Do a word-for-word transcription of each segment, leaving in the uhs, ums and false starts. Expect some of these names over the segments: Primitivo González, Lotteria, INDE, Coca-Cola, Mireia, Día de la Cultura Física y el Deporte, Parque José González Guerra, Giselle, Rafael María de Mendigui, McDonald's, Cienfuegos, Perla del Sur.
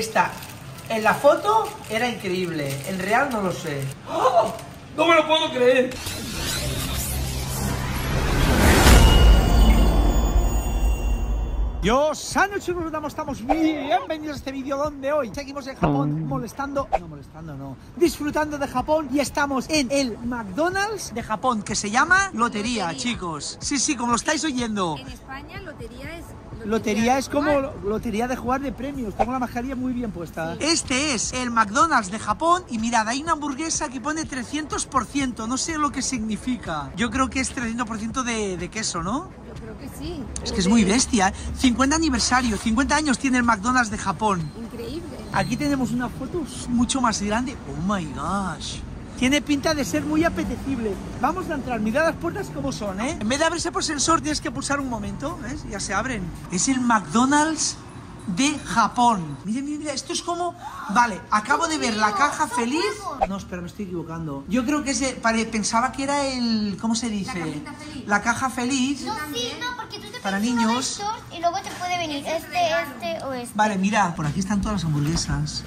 Esta, en la foto, era increíble. En real no lo sé. ¡Oh! ¡No me lo puedo creer! Yo, sano chicos, nos estamos bienvenidos a este vídeo donde hoy seguimos en Japón molestando, no molestando, no, disfrutando de Japón, y estamos en el McDonald's de Japón que se llama Lotteria, Lotteria. Chicos. Sí, sí, como lo estáis oyendo. En España, Lotteria es... Lotería es como lotería de jugar de premios. Tengo la mascarilla muy bien puesta. Este es el McDonald's de Japón. Y mirad, hay una hamburguesa que pone trescientos por ciento. No sé lo que significa. Yo creo que es trescientos por ciento de, de queso, ¿no? Yo creo que sí. Es que es muy bestia, ¿eh? cincuenta aniversario, cincuenta años tiene el McDonald's de Japón. Increíble. Aquí tenemos una foto mucho más grande. Oh my gosh. Tiene pinta de ser muy apetecible. Vamos a entrar, mirad las puertas como son, ¿eh? En vez de abrirse por sensor tienes que pulsar un momento, ¿ves? Ya se abren. Es el McDonald's de Japón. Miren, miren, miren, esto es como... Vale, acabo de ver la caja feliz. No, espera, me estoy equivocando. Yo creo que es de... Pensaba que era el... ¿Cómo se dice? La cajita feliz. La caja feliz. No, sí, no, porque tú te para niños. Y luego te puede venir este, este o este. Vale, mirad, por aquí están todas las hamburguesas.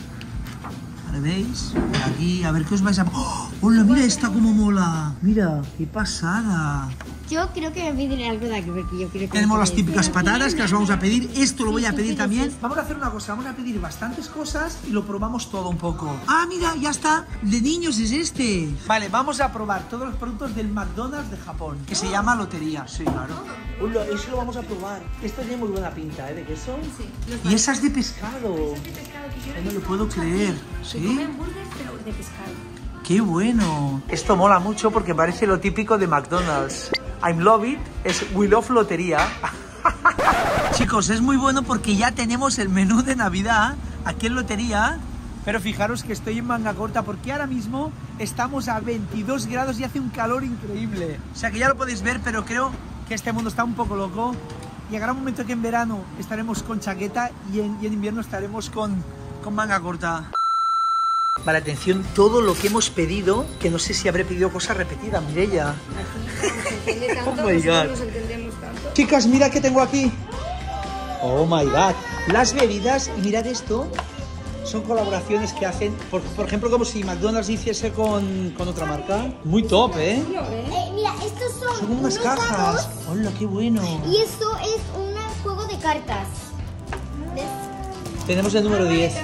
¿Veis? Aquí, a ver qué os vais a... ¡Oh! ¡Hola, mira esta como mola! Mira, qué pasada. Yo creo que me pediré algo de aquí porque yo creo que... Tenemos las típicas patatas que las vamos a pedir. Esto lo voy a pedir también. Vamos a hacer una cosa, vamos a pedir bastantes cosas y lo probamos todo un poco. ¡Ah, mira, ya está! De niños es este. Vale, vamos a probar todos los productos del McDonald's de Japón, que se llama Lotteria. Sí, claro. Hola, eso lo vamos a probar. Esto tiene muy buena pinta, ¿eh? ¿De queso? Sí. Y esas de pescado. No lo puedo creer. Sí. Come hamburguesas, pero de pescado. ¡Qué bueno! Esto mola mucho porque parece lo típico de McDonald's. I'm love it, es We Love Lotteria. Chicos, es muy bueno porque ya tenemos el menú de Navidad aquí en Lotteria. Pero fijaros que estoy en manga corta porque ahora mismo estamos a veintidós grados y hace un calor increíble. O sea que ya lo podéis ver, pero creo que este mundo está un poco loco. Llegará un momento que en verano estaremos con chaqueta y en, y en invierno estaremos con, con manga corta. Vale, atención, todo lo que hemos pedido, que no sé si habré pedido cosas repetidas, Mireia. Oh my God. Chicas, mira que tengo aquí. Oh my God. Las bebidas, y mirad esto, son colaboraciones que hacen, por, por ejemplo, como si McDonald's hiciese con, con otra marca. Muy top, ¿eh? eh mira, estos son, son unas cajas. Hola, qué bueno. Y esto es un juego de cartas. ¿Ves? Tenemos el número diez.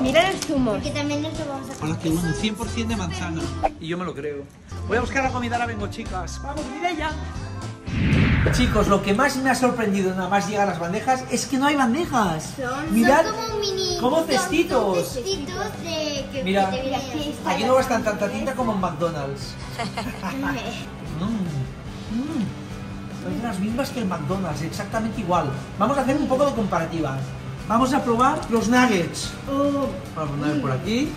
Mira el zumo. Que también nos lo vamos a hacer. Hola, qué bueno. cien por ciento de manzana. Y yo me lo creo. Voy a buscar la comida, ahora vengo, chicas. Vamos, Mireia. Chicos, lo que más me ha sorprendido nada más llegar a las bandejas es que no hay bandejas. Son, mirad, son como mini... Como cestitos. Son cestitos de... Que mira, que mira aquí, aquí no gastan tanta tinta como en McDonald's. mm, mm, son las mismas que en McDonald's, exactamente igual. Vamos a hacer un poco de comparativa. Vamos a probar los nuggets. Oh. Vamos a poner por aquí.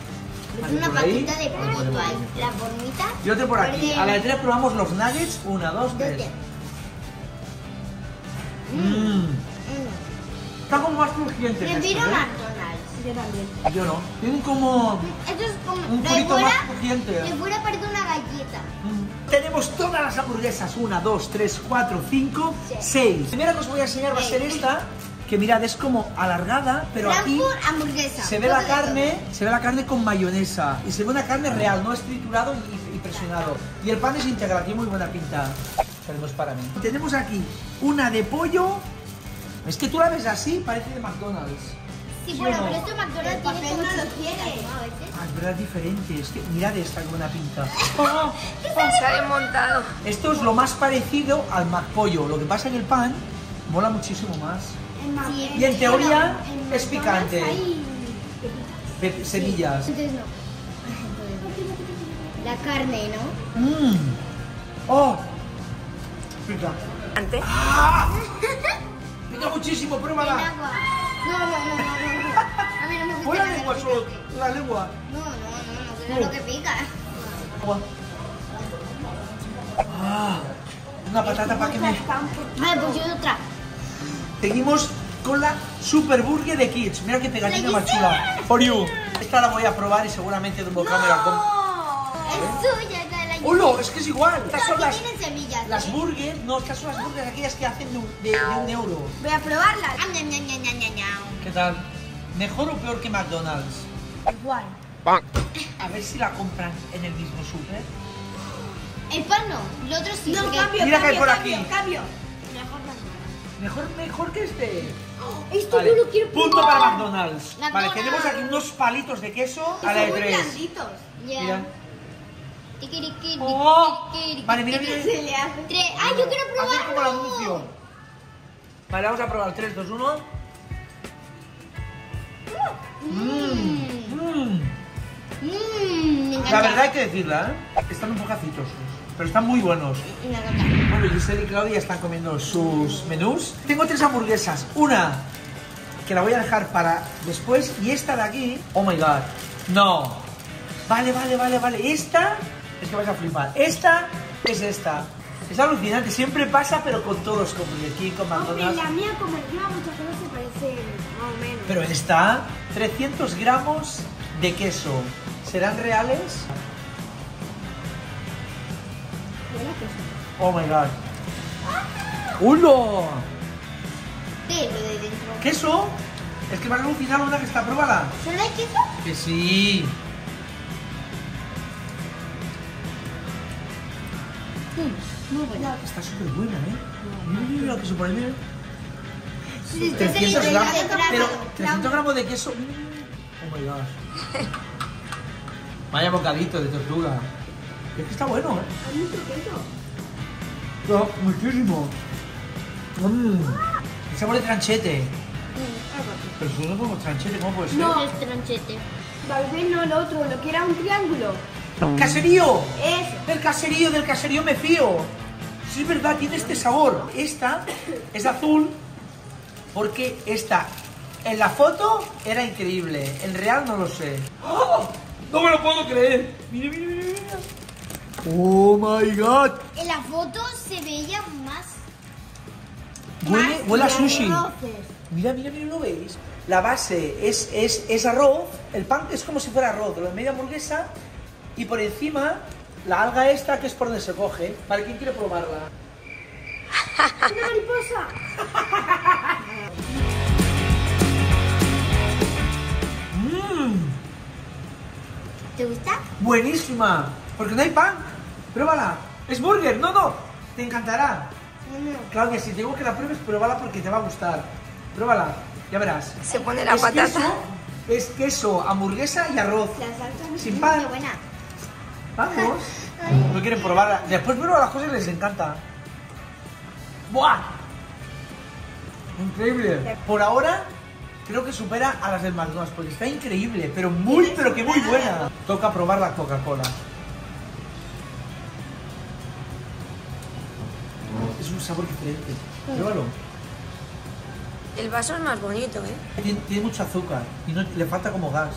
Es una patita de pollito ahí. La formita. Yo te por aquí. A la de tres probamos los nuggets. Una, dos, tres. Mmm. Está como más crujiente. Me pido McDonald's. Yo también. Yo no. Tienen como... Esto es como... Un poquito más crujiente. De fuera parece una galleta. Tenemos todas las hamburguesas. Una, dos, tres, cuatro, cinco, seis. La primera que os voy a enseñar va a ser esta. Que mirad, es como alargada, pero aquí se ve la carne, se ve la carne con mayonesa. Y se ve una carne real, no es triturado y, y presionado. Y el pan es integral, tiene muy buena pinta. Tenemos para mí. Tenemos aquí una de pollo. Es que tú la ves así, parece de McDonald's. Sí, ¿sí bueno, no? Pero esto McDonald's tiene papel, no lo tiene. Ah, es verdad, es diferente. Es que mirad esta con una pinta. Oh, oh. Sale montado. Esto es lo más parecido al McPollo. Lo que pasa en el pan mola muchísimo más. Sí, y en teoría no, en es picante. Hay... Semillas. Sí, entonces no. La carne, ¿no? Mmm. Oh. Pica. ¿Antes? ¡Ah! Pica muchísimo, pruébala. El agua. No, no, no, no, no. A mí no me gusta. Pon la lengua, solo la lengua. No, no, no, no, no, no, lo que pica. Agua. Ah. Una patata para que me. Ah, pues yo otra. Seguimos con la Super Burger de Kids. Mira qué pegatina más chula. For you. Esta la voy a probar y seguramente de un bocado me la como. ¡Es suya! ¡Hola! Es que es igual. Estas son las semillas. Las burgers. No, estas son las burgers aquellas que hacen de un euro. Voy a probarlas. ¿Qué tal? ¿Mejor o peor que McDonald's? Igual. Pan. A ver si la compran en el mismo súper. El pan no, el otro sí. No, porque... cambio, mira cambio, que hay por cambio, aquí. Cambio. Mejor McDonald's. Mejor, mejor que este. Oh, esto vale. No lo quiero probar. Punto para McDonald's. McDonald's. Vale, tenemos aquí unos palitos de queso a la de tres. Blanditos. Yeah. Mira. Oh. Vale, mira, mira. Se le hace. Tres. ¡Ay, yo quiero probarlo! Hace como el anuncio. Vale, vamos a probar. tres, dos, uno. Mmm. Mmm. Mmm. La verdad hay que decirla, ¿eh? Están un poco acidosos, pero están muy buenos. Me encanta. Bueno, Giselle y Claudia están comiendo sus menús. Tengo tres hamburguesas. Una que la voy a dejar para después y esta de aquí. Oh my god. No. Vale, vale, vale, vale. Esta es que vais a flipar. Esta es esta. Es alucinante. Siempre pasa, pero con todos, con Burger King, con McDonald's. Hombre, la mía con el día muchas veces se parece más o menos. Pero esta, trescientos gramos de queso. ¿Serán reales? Oh my god. ¡Uno! ¿Qué es lo de dentro? ¿Queso? Es que me ha alucinado una que está probada. ¿Solo hay queso? Que sí. Muy buena. Está súper buena, ¿eh? Mira, mira lo que supone, mira. Sí, trescientos gramos, pero trescientos gramos de queso. Oh my god. Vaya bocadito de tortuga. Es que está bueno, ¿eh? Hay mucho queso. No, muchísimo. Mm. El sabor de tranchete. Pero si no como tranchete, ¿cómo puede ser? No, es tranchete. Tal vez no lo otro, lo que era un triángulo. ¡Caserío! Eso. Del caserío, del caserío me fío. Sí, es verdad, tiene este sabor. Esta es azul porque esta en la foto era increíble. En real no lo sé. ¡Oh! ¡No me lo puedo creer! ¡Mira, mira, mira! ¡Oh, my God! En la foto se veía más... Huele, huele a sushi. Mira, mira, mira, ¿lo veis? La base es, es, es arroz. El pan es como si fuera arroz. La media hamburguesa... Y por encima, la alga esta, que es por donde se coge. ¿Para quién quiere probarla? ¡Una mariposa! mm. ¿Te gusta? ¡Buenísima! Porque no hay pan. ¡Pruébala! ¡Es burger! ¡No, no! ¡Te encantará! Mm. Claudia, si te digo que la pruebes, pruébala porque te va a gustar. Pruébala, ya verás. Se pone la es patata. Queso, es queso, hamburguesa y arroz. La salsa no sin pan. Buena. Vamos. No quieren probarla. Después prueban las cosas y les encanta. ¡Buah! Increíble. Por ahora, creo que supera a las del McDonald's, porque está increíble, pero muy, pero que muy buena. Toca probar la Coca-Cola. Es un sabor diferente. Pruébalo. El vaso es más bonito, ¿eh? Tiene, tiene mucho azúcar y no, le falta como gas.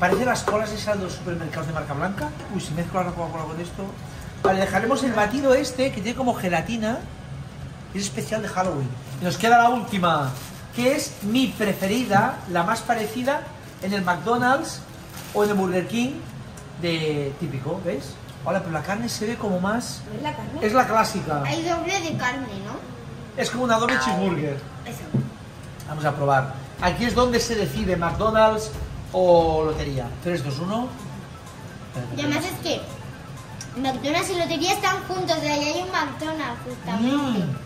Parece las colas esas de los supermercados de marca blanca. Uy, si mezclo la Coca-Cola con esto. Vale, dejaremos el batido este, que tiene como gelatina. Es especial de Halloween. Y nos queda la última, que es mi preferida, la más parecida en el McDonald's o en el Burger King de típico, ¿ves? Ahora, pero la carne se ve como más... ¿Es la carne? Es la clásica. Hay doble de carne, ¿no? Es como una doble cheeseburger. Eso. Vamos a probar. Aquí es donde se decide McDonald's o Lotería. tres, dos, uno. Y además es que McDonald's y Lotería están juntos, de ahí hay un McDonald's justamente. Mm.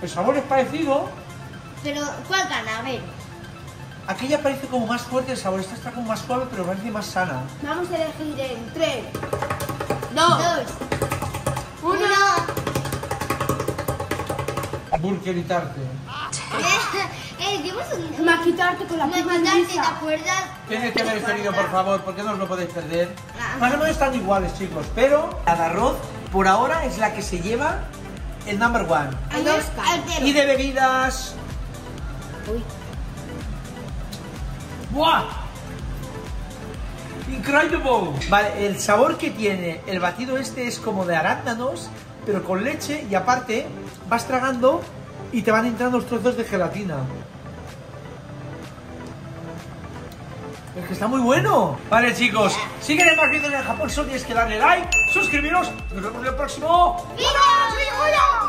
El sabor es parecido. Pero, ¿cuál gana? A ver. Aquella parece como más fuerte el sabor, esta está como más suave, pero parece más sana. Vamos a elegir en tres, dos, uno. Burgerizarte. Maquitarte con la misma lisa. ¿Te acuerdas? Tienes que ver el sonido, por favor, porque no os lo podéis perder. Más o menos están iguales, chicos, pero la de arroz, por ahora, es la que se lleva el number one. Hay dos. Y de bebidas... Uy. ¡Buah! ¡Incredible! Vale, el sabor que tiene el batido este es como de arándanos, pero con leche, y aparte vas tragando y te van entrando los trozos de gelatina. Es que está muy bueno. Vale, chicos, si queréis más vídeos en Japón, solo tienes que darle like, suscribiros. Nos vemos en el próximo. ¡Video!